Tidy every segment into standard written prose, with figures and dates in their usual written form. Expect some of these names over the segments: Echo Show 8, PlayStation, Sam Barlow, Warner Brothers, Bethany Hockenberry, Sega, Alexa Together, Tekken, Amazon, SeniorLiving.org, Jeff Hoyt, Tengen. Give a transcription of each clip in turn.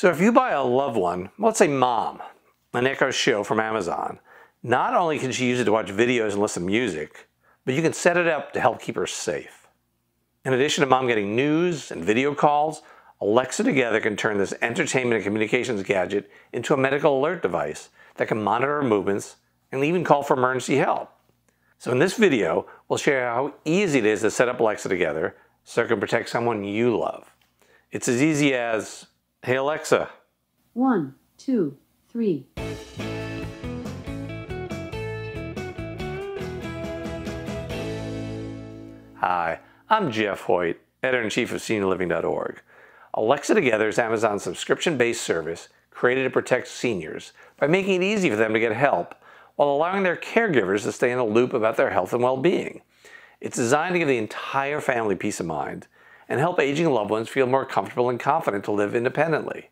So if you buy a loved one, let's say mom, an Echo Show from Amazon, not only can she use it to watch videos and listen to music, but you can set it up to help keep her safe. In addition to mom getting news and video calls, Alexa Together can turn this entertainment and communications gadget into a medical alert device that can monitor her movements and even call for emergency help. So in this video, we'll share how easy it is to set up Alexa Together so it can protect someone you love. It's as easy as, hey Alexa. 1, 2, 3. Hi, I'm Jeff Hoyt, Editor-in-Chief of SeniorLiving.org. Alexa Together is Amazon's subscription-based service created to protect seniors by making it easy for them to get help while allowing their caregivers to stay in the loop about their health and well-being. It's designed to give the entire family peace of mind and help aging loved ones feel more comfortable and confident to live independently.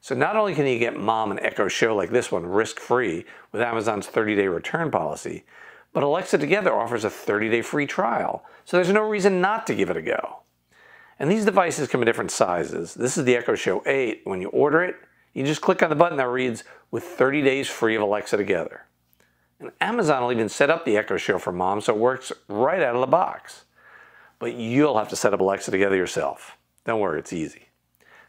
So not only can you get mom an Echo Show like this one risk-free with Amazon's 30-day return policy, but Alexa Together offers a 30-day free trial, so there's no reason not to give it a go. And these devices come in different sizes. This is the Echo Show 8. When you order it, you just click on the button that reads, with 30 days free of Alexa Together. And Amazon will even set up the Echo Show for mom so it works right out of the box. But you'll have to set up Alexa Together yourself. Don't worry, it's easy.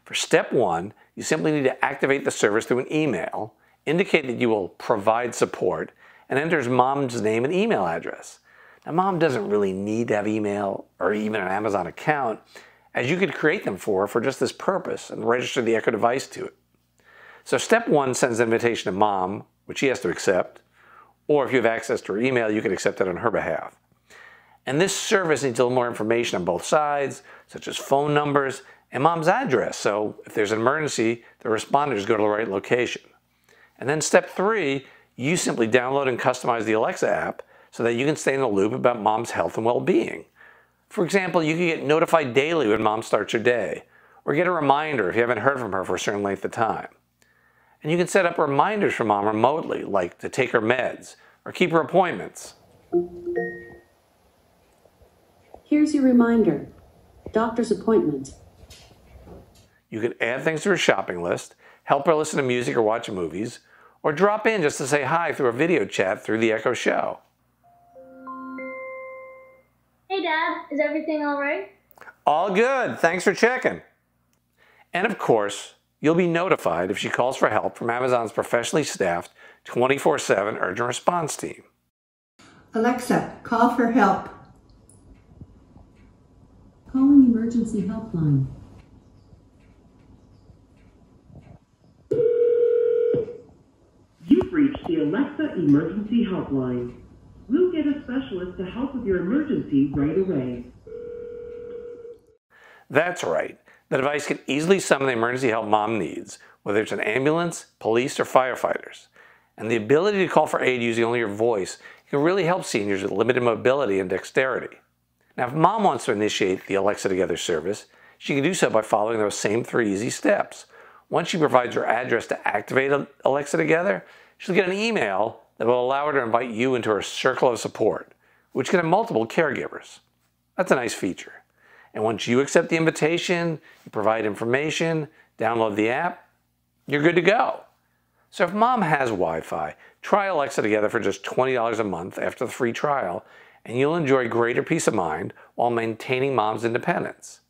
For step one, you simply need to activate the service through an email, indicate that you will provide support, and enter mom's name and email address. Now, mom doesn't really need to have email or even an Amazon account, as you could create them for her for just this purpose and register the Echo device to it. So step one sends an invitation to mom, which she has to accept, or if you have access to her email, you can accept it on her behalf. And this service needs a little more information on both sides, such as phone numbers and mom's address, so if there's an emergency, the responders go to the right location. And then step three, you simply download and customize the Alexa app so that you can stay in the loop about mom's health and well-being. For example, you can get notified daily when mom starts her day, or get a reminder if you haven't heard from her for a certain length of time. And you can set up reminders for mom remotely, like to take her meds or keep her appointments. Here's your reminder, doctor's appointment. You can add things to her shopping list, help her listen to music or watch movies, or drop in just to say hi through a video chat through the Echo Show. Hey Dad, is everything all right? All good, thanks for checking. And of course, you'll be notified if she calls for help from Amazon's professionally staffed 24/7 urgent response team. Alexa, call for help. Calling emergency helpline. You've reached the Alexa emergency helpline. We'll get a specialist to help with your emergency right away. That's right. The device can easily summon the emergency help mom needs, whether it's an ambulance, police, or firefighters. And the ability to call for aid using only your voice can really help seniors with limited mobility and dexterity. Now, if mom wants to initiate the Alexa Together service, she can do so by following those same three easy steps. Once she provides her address to activate Alexa Together, she'll get an email that will allow her to invite you into her circle of support, which can have multiple caregivers. That's a nice feature. And once you accept the invitation, you provide information, download the app, you're good to go. So if mom has Wi-Fi, try Alexa Together for just $20 a month after the free trial, and you'll enjoy greater peace of mind while maintaining mom's independence.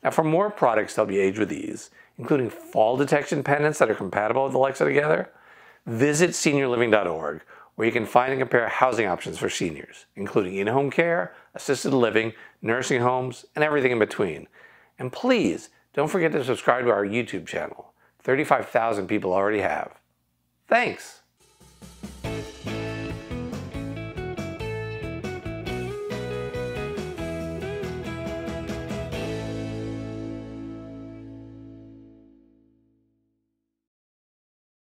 Now, for more products to help you age with ease, including fall detection pendants that are compatible with Alexa Together, visit SeniorLiving.org, where you can find and compare housing options for seniors, including in-home care, assisted living, nursing homes, and everything in between. And please, don't forget to subscribe to our YouTube channel. 35,000 people already have. Thanks!